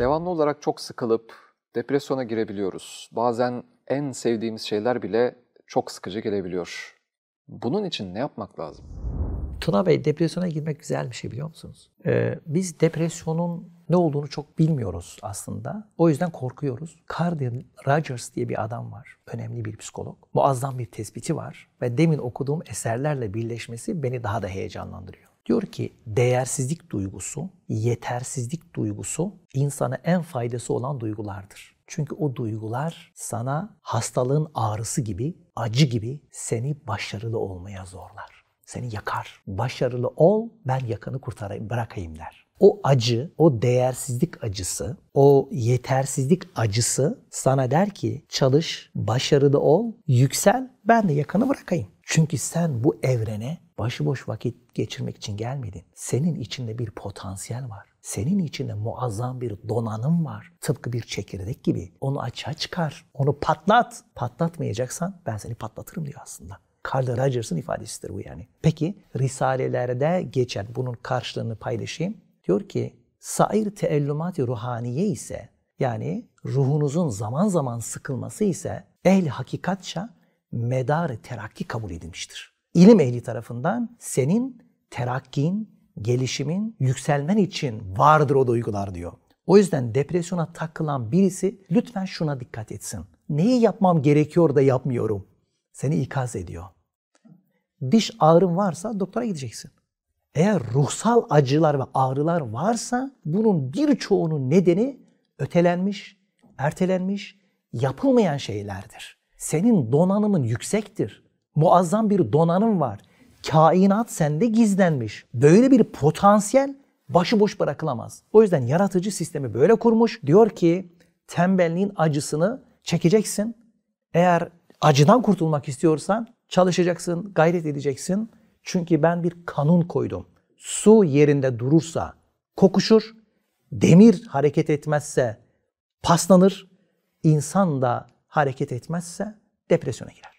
devamlı olarak çok sıkılıp depresyona girebiliyoruz. Bazen en sevdiğimiz şeyler bile çok sıkıcı gelebiliyor. Bunun için ne yapmak lazım? Tuna Bey, depresyona girmek güzel bir şey, biliyor musunuz? Biz depresyonun ne olduğunu çok bilmiyoruz aslında. O yüzden korkuyoruz. Carl Rogers diye bir adam var. Önemli bir psikolog. Muazzam bir tespiti var. Ve demin okuduğum eserlerle birleşmesi beni daha da heyecanlandırıyor. Diyor ki değersizlik duygusu, yetersizlik duygusu insana en faydası olan duygulardır. Çünkü o duygular sana hastalığın ağrısı gibi, acı gibi seni başarılı olmaya zorlar. Seni yakar. Başarılı ol, ben yakanı kurtarayım, bırakayım der. O acı, o değersizlik acısı, o yetersizlik acısı sana der ki çalış, başarılı ol, yüksel, ben de yakanı bırakayım. Çünkü sen bu evrene başıboş vakit geçirmek için gelmedin. Senin içinde bir potansiyel var. Senin içinde muazzam bir donanım var. Tıpkı bir çekirdek gibi. Onu açığa çıkar, onu patlat. Patlatmayacaksan ben seni patlatırım diyor aslında. Carl Rogers'ın ifadesidir bu yani. Peki Risalelerde geçen bunun karşılığını paylaşayım. Diyor ki sair teellümat-i ruhaniye ise, yani ruhunuzun zaman zaman sıkılması ise ehl-i hakikatça medar-ı terakki kabul edilmiştir. İlim ehli tarafından senin terakkin, gelişimin, yükselmen için vardır o duygular diyor. O yüzden depresyona takılan birisi lütfen şuna dikkat etsin. Neyi yapmam gerekiyor da yapmıyorum? Seni ikaz ediyor. Diş ağrın varsa doktora gideceksin. Eğer ruhsal acılar ve ağrılar varsa bunun birçoğunun nedeni ötelenmiş, ertelenmiş, yapılmayan şeylerdir. Senin donanımın yüksektir. Muazzam bir donanım var. Kainat sende gizlenmiş. Böyle bir potansiyel başıboş bırakılamaz. O yüzden yaratıcı sistemi böyle kurmuş. Diyor ki tembelliğin acısını çekeceksin. Eğer acıdan kurtulmak istiyorsan çalışacaksın, gayret edeceksin. Çünkü ben bir kanun koydum. Su yerinde durursa kokuşur, demir hareket etmezse paslanır, insan da hareket etmezse depresyona girer.